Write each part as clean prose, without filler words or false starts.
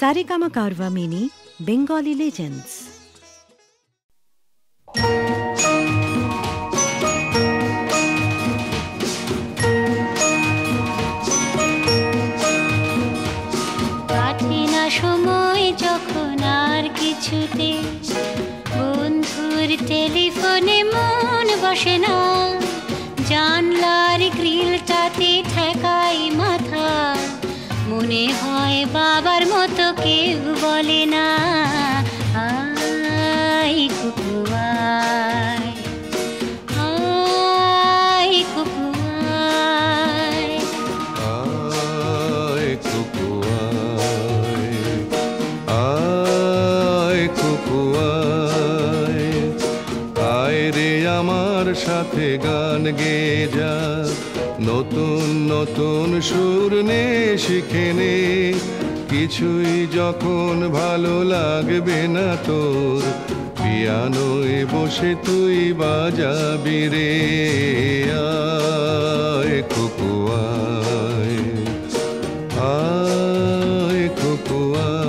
सारेगामा कारवा mini Bengali legends. काटे ना समय जखन आर किछुते बंधुर टेलिफोने मन बसे ना जानलार ग्रिलटाते ठेकाई माथा मने हय बाबार मतो केउ बोले ना आय कुकु आय आय कुकु आय आय कुकु आय आय कुकु आय आय रे आमार साथे गान गे जा नतून नतून सुर ने शिखे ने किछुई जखन भालो लागबे ना तोर पियानोय बसे तुई बाजाबि रे आय खुकु आय आय खुकु आय।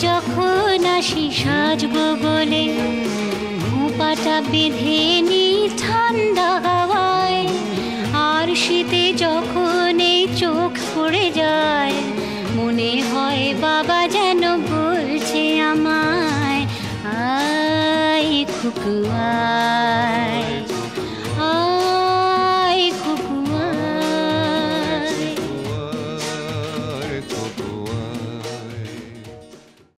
जखन आसि साजबो बोले घुपाटा बेधे नी ठंडा हवाय आर शीते जखन एई चोख पड़े जाय मने हय बाबा जेनो बोलछे आमाय आय खुकु आय।